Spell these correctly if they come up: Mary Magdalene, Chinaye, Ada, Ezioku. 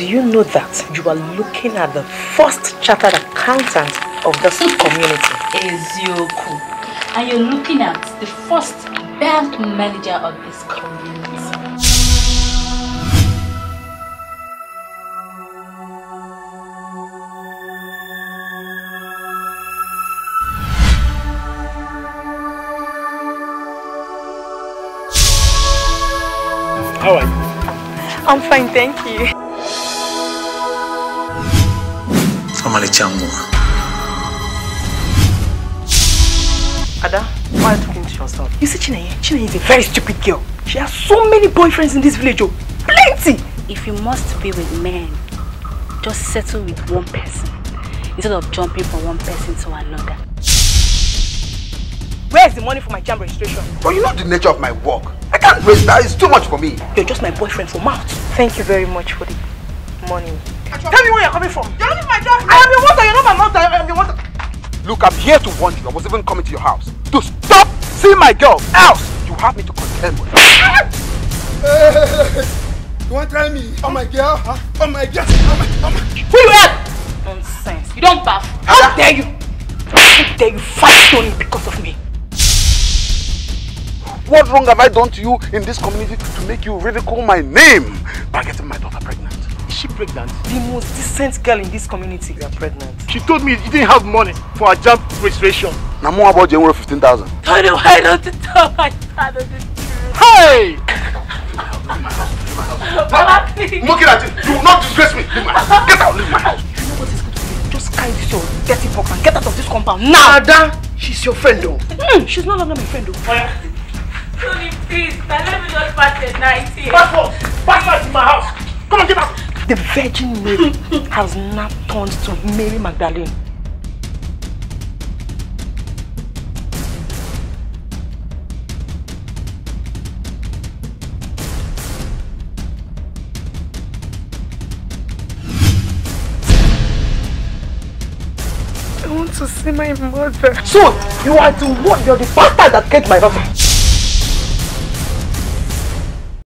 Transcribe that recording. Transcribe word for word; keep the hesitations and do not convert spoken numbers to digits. Do you know that you are looking at the first chartered accountant of this community? Ezioku. And you're looking at the first bank manager of this community. How are you? I'm fine, thank you. Ada, why are you talking to yourself? You see, Chinaye, Chinaye is a very stupid girl. She has so many boyfriends in this village, oh, plenty! If you must be with men, just settle with one person instead of jumping from one person to another. Where's the money for my jam registration? But you know the nature of my work. I can't raise that, it's too much for me. You're just my boyfriend for mouth. Thank you very much for the money. Tell me where you're coming from. You're not in my job. I am your water, you're not my mouth, I am your water. Look, I'm here to warn you. I was even coming to your house. To stop seeing my girl, else you have me to contend with. You want to try me? On my girl? Huh? On my girl? On my, on my... Who you at? Nonsense. You don't bath. How dare you? How dare you fight Tony because of me? What wrong have I done to you in this community to make you ridicule my name by getting my daughter pregnant? Is she pregnant? The most decent girl in this community is pregnant. She told me you didn't have money for her job registration. Now more about January fifteen thousand. I don't I don't tell my father the truth. Hey! Mama, please! Look at you! You will not disgrace me! Leave my house! Get out! Leave my house! You know what is good for you? Just carry this your dirty box and get out of this compound now! Ada, she's your friend though. Mm, she's no longer my friend though. Tony, please, let me just pass the night here. Pass off! Pass off in my house! Come on, get out! The Virgin Mary has now turned to Mary Magdalene. I want to see my mother. So, you are the one, you're the bastard that killed my mother.